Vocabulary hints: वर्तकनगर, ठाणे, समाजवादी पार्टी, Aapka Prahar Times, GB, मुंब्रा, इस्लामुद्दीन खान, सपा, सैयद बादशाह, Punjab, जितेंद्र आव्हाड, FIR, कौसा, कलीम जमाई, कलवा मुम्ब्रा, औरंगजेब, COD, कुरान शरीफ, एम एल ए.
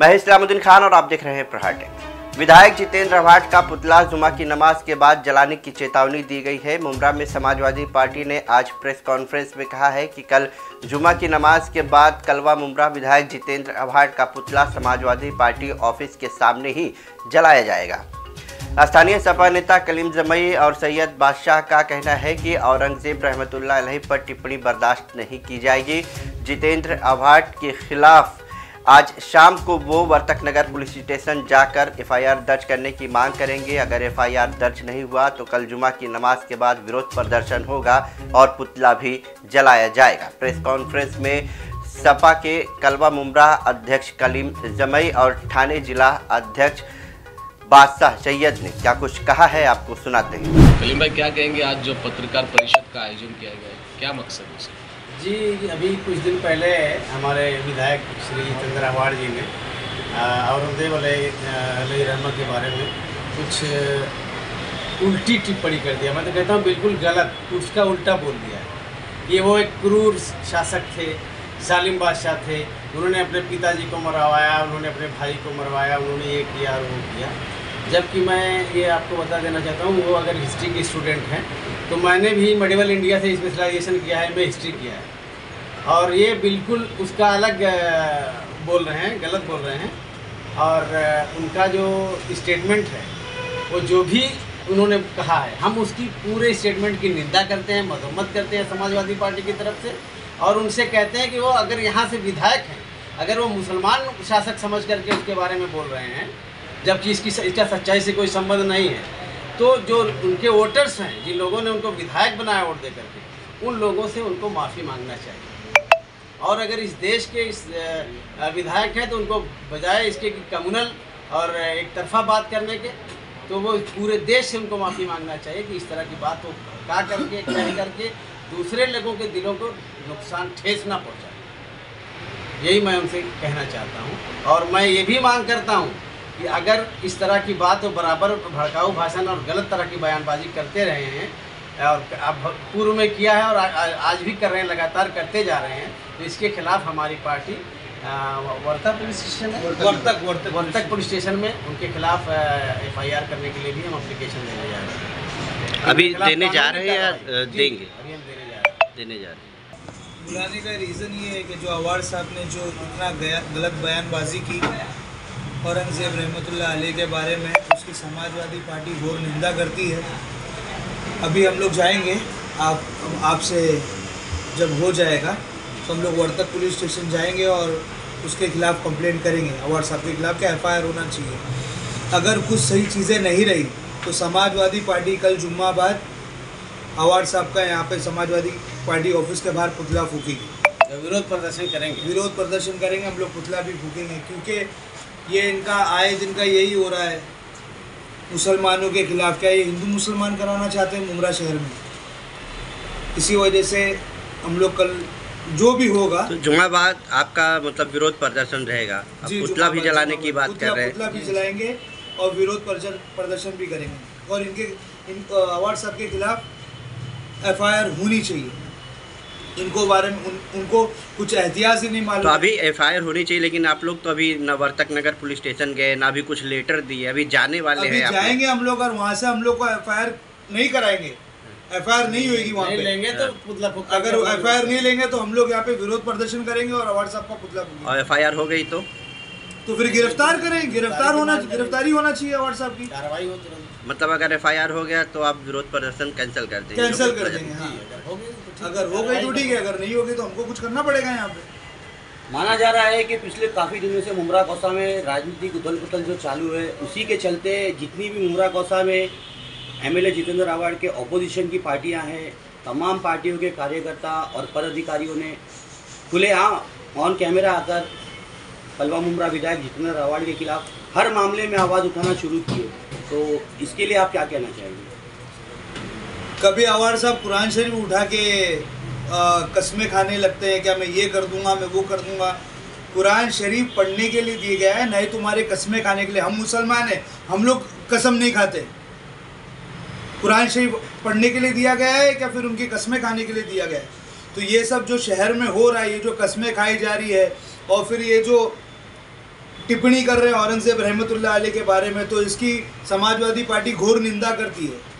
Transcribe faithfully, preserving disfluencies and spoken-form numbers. मैं इस्लामुद्दीन खान और आप देख रहे हैं प्रहार टाइम्स। विधायक जितेंद्र आव्हाड का पुतला जुमा की नमाज के बाद जलाने की चेतावनी दी गई है। मुंब्रा में समाजवादी पार्टी ने आज प्रेस कॉन्फ्रेंस में कहा है कि कल जुमा की नमाज के बाद कलवा मुंब्रा विधायक जितेंद्र आव्हाड का पुतला समाजवादी पार्टी ऑफिस के सामने ही जलाया जाएगा। स्थानीय सपा नेता कलीम जमाई और सैयद बादशाह का कहना है कि औरंगजेब रहमतुल्लाह अलैह पर टिप्पणी बर्दाश्त नहीं की जाएगी। जितेंद्र आव्हाड के खिलाफ आज शाम को वो वर्तकनगर पुलिस स्टेशन जाकर एफ आई आर दर्ज करने की मांग करेंगे। अगर एफ आई आर दर्ज नहीं हुआ तो कल जुमा की नमाज के बाद विरोध प्रदर्शन होगा और पुतला भी जलाया जाएगा। प्रेस कॉन्फ्रेंस में सपा के कलवा मुंब्रा अध्यक्ष कलीम जमाई और ठाणे जिला अध्यक्ष बादशाह सैयद ने क्या कुछ कहा है, आपको सुनाते हैं। कलीम भाई, क्या कहेंगे आज जो पत्रकार परिषद का आयोजन किया गया है, क्या मकसद है उसका? जी, अभी कुछ दिन पहले हमारे विधायक श्री जितेंद्र आव्हाड जी ने औरंगजेब अलैहि रहमत के बारे में कुछ उल्टी टिप्पणी कर दिया। मैं तो कहता हूँ बिल्कुल गलत, उसका उल्टा बोल दिया। ये वो एक क्रूर शासक थे, जालिम बादशाह थे। उन्होंने अपने पिताजी को मरवाया, उन्होंने अपने भाई को मरवाया, उन्होंने ये किया और वो किया। जबकि मैं ये आपको बता देना चाहता हूँ, वो अगर हिस्ट्री के स्टूडेंट हैं तो मैंने भी मेडिवल इंडिया से स्पेशलाइजेशन किया है, मैं हिस्ट्री किया है, और ये बिल्कुल उसका अलग बोल रहे हैं, गलत बोल रहे हैं। और उनका जो स्टेटमेंट है, वो जो भी उन्होंने कहा है, हम उसकी पूरे स्टेटमेंट की निंदा करते हैं, मजम्मत करते हैं समाजवादी पार्टी की तरफ से, और उनसे कहते हैं कि वो अगर यहाँ से विधायक हैं, अगर वो मुसलमान शासक समझ करके उसके बारे में बोल रहे हैं, जबकि इसकी इसका सच्चाई से कोई संबंध नहीं है, तो जो उनके वोटर्स हैं, जिन लोगों ने उनको विधायक बनाया वोट दे करके, उन लोगों से उनको माफ़ी मांगना चाहिए। और अगर इस देश के इस विधायक हैं तो उनको बजाय इसके कि कम्युनल और एक तरफा बात करने के, तो वो पूरे देश से उनको माफ़ी मांगना चाहिए कि इस तरह की बात को कहा करके कह करके दूसरे लोगों के दिलों को नुकसान, ठेस ना पहुँचाए। यही मैं उनसे कहना चाहता हूँ। और मैं ये भी मांग करता हूँ कि अगर इस तरह की बात और बराबर भड़काऊ भाषण और गलत तरह की बयानबाजी करते रहे हैं, और अब पूर्व में किया है और आज भी कर रहे हैं, लगातार करते जा रहे हैं, तो इसके खिलाफ हमारी party Vartak police station Vartak Vartak Vartak police station में उनके खिलाफ एफ आई आर करने के लिए भी हम एप्लीकेशन देने जा रहे हैं। अभी देने जा रहे हैं या देंगे? अभी हम देने जा रहे हैं देने जा रहे हैं बुलाने का रीज़न ये है कि जो आव्हाड साहब ने जो इतना गलत बयानबाजी की औरंगजेब रहमतुल्लाह अलैह के बारे में, उसकी समाजवादी पार्टी घोर निंदा करती है। अभी हम लोग जाएंगे, आप आपसे जब हो जाएगा तो हम लोग वर्तक पुलिस स्टेशन जाएंगे और उसके खिलाफ कंप्लेंट करेंगे। आव्हाड साहब के खिलाफ क्या एफ आई आर होना चाहिए। अगर कुछ सही चीज़ें नहीं रही तो समाजवादी पार्टी कल जुम्माबाद आव्हाड साहब का यहाँ पर समाजवादी पार्टी ऑफिस के बाहर पुतला फूकेगी, विरोध प्रदर्शन करेंगे। विरोध प्रदर्शन करेंगे, हम लोग पुतला भी फूकेंगे, क्योंकि ये इनका आए दिन का यही हो रहा है मुसलमानों के खिलाफ। क्या ये हिंदू मुसलमान कराना चाहते हैं मुंब्रा शहर में? इसी वजह से हम लोग कल जो भी होगा तो जुम्माबाद आपका मतलब विरोध प्रदर्शन रहेगा। पुतला भी जलाने की बात कर रहे हैं, पुतला भी जलाएंगे और विरोध प्रदर्शन भी करेंगे। और इनके इन आव्हाड साहब के खिलाफ एफ आई आर होनी चाहिए। इनको बारे में उन, उनको कुछ एहतियात ही नहीं मालूम। तो अभी एफ आई आर होनी चाहिए, लेकिन आप लोग तो अभी ना वर्तकनगर पुलिस स्टेशन गए, ना अभी कुछ लेटर दिए, अभी जाने वाले हैं। जाएंगे हम लोग और वहाँ से हम लोग को एफ आई आर नहीं कराएंगे, एफ आई आर नहीं होगी वहाँ पे। लेंगे तो पुतला फूकेंगे। अगर एफ आई आर नहीं लेंगे तो हम लोग यहाँ पे विरोध प्रदर्शन करेंगे और आव्हाड साहब का पुतला फूकेंगे। और एफ आई आर हो गई तो तो फिर गिरफ्तार करें, गिरफ्तार होना गिरफ्तारी होना चाहिए आव्हाड साहब की, कार्रवाई हो तुरंत। मतलब अगर एफ आई आर हो गया तो आप विरोध प्रदर्शन कैंसिल कर देंगे? कैंसिल कर देंगे, हाँ। अगर हो गई तो ठीक है, अगर नहीं होगी तो हमको कुछ करना पड़ेगा यहाँ पे। माना जा रहा है कि पिछले काफ़ी दिनों से मुंब्रा कौसा में राजनीतिक उथल पुथल जो चालू है, उसी के चलते जितनी भी मुंब्रा कौसा में एम एल ए जितेंद्र आव्हाड के ऑपोजिशन की पार्टियाँ हैं, तमाम पार्टियों के कार्यकर्ता और पदाधिकारियों ने खुलेआम ऑन कैमरा आकर कलवा मुंब्रा विधायक जितेंद्र आव्हाड के खिलाफ हर मामले में आवाज़ उठाना शुरू किए। तो इसके लिए आप क्या कहना चाहेंगे? कभी आव्हाड साहब कुरान शरीफ उठा के कसमें खाने लगते हैं, क्या मैं ये कर दूंगा, मैं वो कर दूंगा। कुरान शरीफ पढ़ने के लिए दिया गया है, नहीं तुम्हारे कसमें खाने के लिए। हम मुसलमान हैं, हम लोग कसम नहीं खाते। कुरान शरीफ पढ़ने के लिए दिया गया है क्या फिर उनकी कसमें खाने के लिए दिया गया है? तो ये सब जो शहर में हो रहा है, ये जो कसमें खाई जा रही है और फिर ये जो टिप्पणी कर रहे हैं औरंगजेब रहमतुल्लाह अलैह के बारे में, तो इसकी समाजवादी पार्टी घोर निंदा करती है।